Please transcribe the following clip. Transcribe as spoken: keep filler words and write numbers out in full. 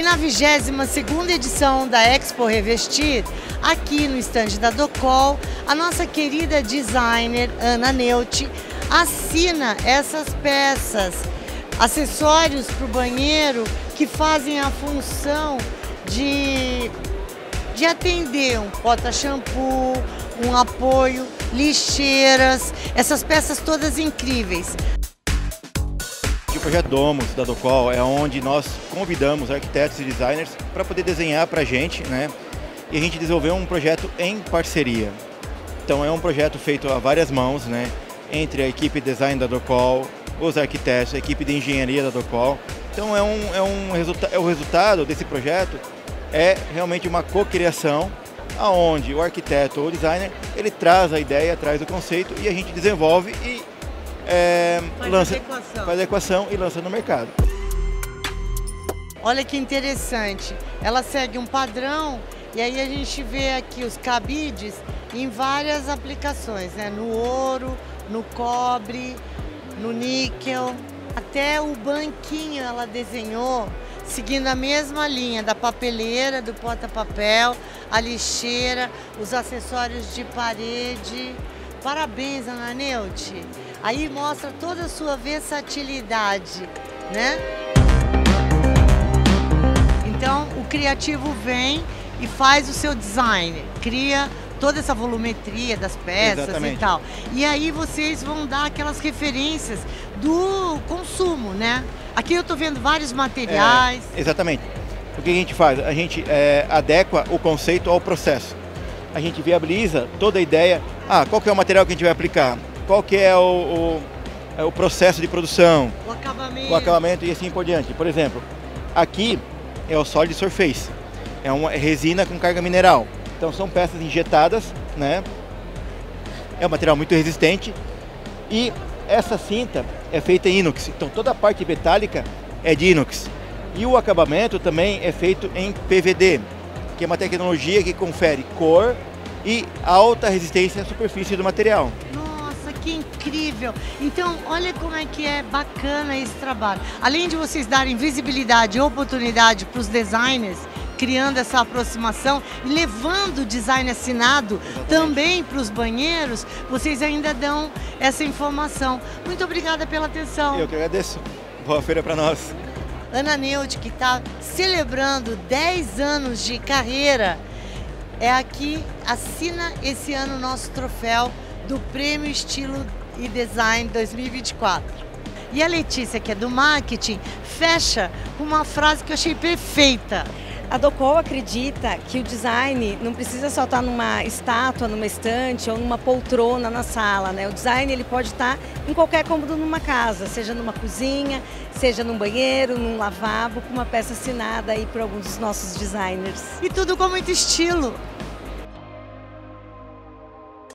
E na vigésima segunda edição da Expo Revestir, aqui no estande da Docol, a nossa querida designer Ana Neute assina essas peças, acessórios para o banheiro que fazem a função de, de atender um porta-shampoo, um apoio, lixeiras, essas peças todas incríveis. O projeto Domus da Docol é onde nós convidamos arquitetos e designers para poder desenhar para a gente, né? E a gente desenvolveu um projeto em parceria. Então é um projeto feito a várias mãos, né? Entre a equipe design da Docol, os arquitetos, a equipe de engenharia da Docol. Então é um, é um resulta é o resultado desse projeto é realmente uma cocriação, aonde o arquiteto ou o designer ele traz a ideia, traz o conceito e a gente desenvolve e É, faz, lança, adequação. faz adequação e lança no mercado. Olha que interessante, ela segue um padrão e aí a gente vê aqui os cabides em várias aplicações, né? No ouro, no cobre, no níquel, até o banquinho ela desenhou seguindo a mesma linha da papeleira, do porta-papel, a lixeira, os acessórios de parede. Parabéns, Ana Neute. Aí mostra toda a sua versatilidade, né? Então, o criativo vem e faz o seu design, cria toda essa volumetria das peças. Exatamente. E tal. E aí vocês vão dar aquelas referências do consumo, né? Aqui eu estou vendo vários materiais. É, exatamente. O que a gente faz? A gente é, adequa o conceito ao processo. A gente viabiliza toda a ideia. Ah, qual que é o material que a gente vai aplicar? Qual que é o, o, o processo de produção, o acabamento. o acabamento e assim por diante. Por exemplo, aqui é o Solid Surface, é uma resina com carga mineral. Então são peças injetadas, né? É um material muito resistente e essa cinta é feita em inox. Então toda a parte metálica é de inox. E o acabamento também é feito em P V D, que é uma tecnologia que confere cor e alta resistência à superfície do material. Que incrível! Então, olha como é que é bacana esse trabalho. Além de vocês darem visibilidade e oportunidade para os designers, criando essa aproximação e levando o design assinado também para os banheiros, vocês ainda dão essa informação. Muito obrigada pela atenção. Eu que agradeço. Boa feira para nós. Ana Neute, que está celebrando dez anos de carreira, é aqui, assina esse ano o nosso troféu do Prêmio Estilo e Design dois mil e vinte e quatro. E a Letícia, que é do marketing, fecha com uma frase que eu achei perfeita. A Docol acredita que o design não precisa só estar numa estátua, numa estante ou numa poltrona na sala, né? O design ele pode estar em qualquer cômodo numa casa, seja numa cozinha, seja num banheiro, num lavabo, com uma peça assinada aí por alguns dos nossos designers. E tudo com muito estilo.